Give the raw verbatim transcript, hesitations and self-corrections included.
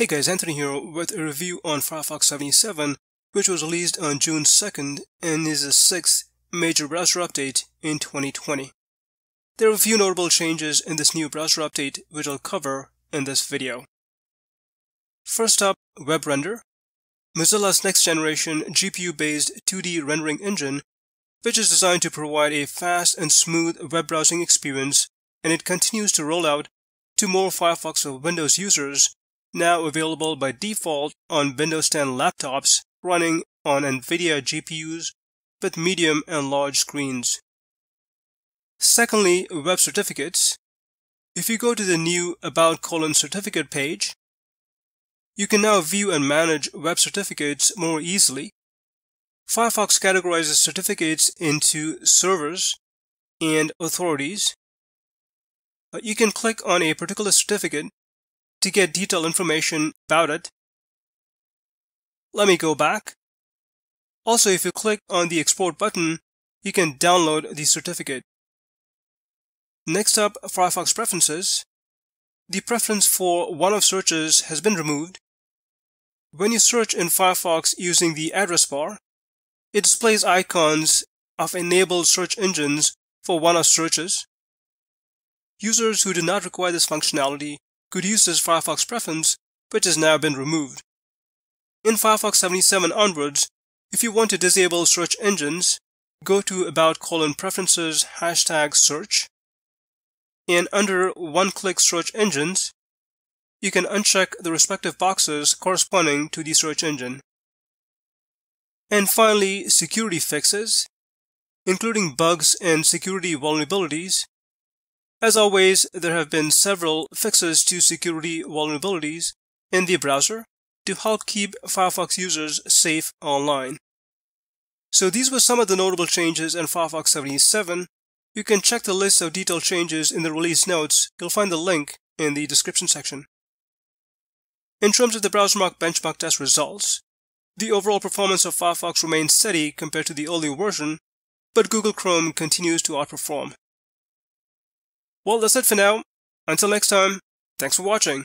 Hey guys, Anthony here with a review on Firefox seventy-seven, which was released on June second and is the sixth major browser update in twenty twenty. There are a few notable changes in this new browser update which I'll cover in this video. First up, WebRender, Mozilla's next generation G P U-based two D rendering engine, which is designed to provide a fast and smooth web browsing experience, and it continues to roll out to more Firefox or Windows users, now available by default on Windows ten laptops running on NVIDIA G P Us with medium and large screens. Secondly, web certificates. If you go to the new About colon certificate page, you can now view and manage web certificates more easily. Firefox categorizes certificates into servers and authorities. You can click on a particular certificate to get detailed information about it. Let me go back. Also, if you click on the export button, you can download the certificate. Next up, Firefox preferences. The preference for one-off searches has been removed. When you search in Firefox using the address bar, it displays icons of enabled search engines for one-off searches. Users who do not require this functionality could use this Firefox preference, which has now been removed. In Firefox seventy-seven onwards, if you want to disable search engines, go to about colon preferences hashtag search, and under one-click search engines, you can uncheck the respective boxes corresponding to the search engine. And finally, security fixes, including bugs and security vulnerabilities. As always, there have been several fixes to security vulnerabilities in the browser to help keep Firefox users safe online. So these were some of the notable changes in Firefox seventy-seven. You can check the list of detailed changes in the release notes. You'll find the link in the description section. In terms of the Browsermark benchmark test results, the overall performance of Firefox remains steady compared to the earlier version, but Google Chrome continues to outperform. Well, that's it for now. Until next time, thanks for watching.